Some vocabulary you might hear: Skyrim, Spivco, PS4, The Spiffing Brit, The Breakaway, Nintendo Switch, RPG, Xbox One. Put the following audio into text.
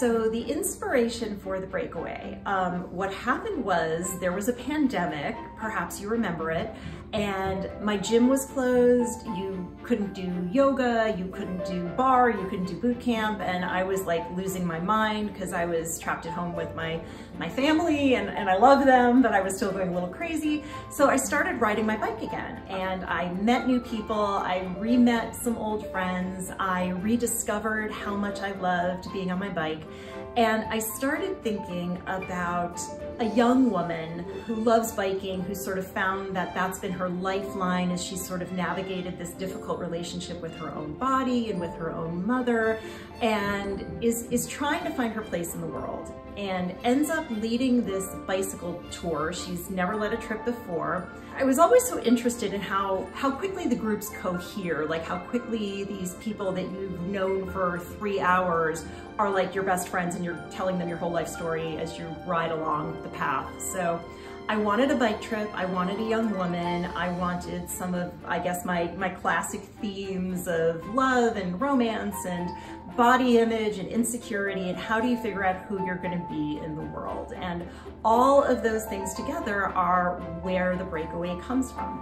So the inspiration for The Breakaway, what happened was there was a pandemic, perhaps you remember it, and my gym was closed, you couldn't do yoga, you couldn't do bar, you couldn't do boot camp, and I was like losing my mind because I was trapped at home with my family and I love them, but I was still going a little crazy. So I started riding my bike again and I met new people, I re-met some old friends, I rediscovered how much I loved being on my bike. And I started thinking about a young woman who loves biking, who sort of found that that's been her lifeline as she sort of navigated this difficult relationship with her own body and with her own mother, and is trying to find her place in the world, and ends up leading this bicycle tour. She's never led a trip before. I was always so interested in how quickly the groups cohere, like how quickly these people that you've known for 3 hours are like your best friends and you're telling them your whole life story as you ride along the path. So I wanted a bike trip, I wanted a young woman, I wanted some of, I guess, my classic themes of love and romance and body image and insecurity and how do you figure out who you're going to be in the world. And all of those things together are where The Breakaway comes from.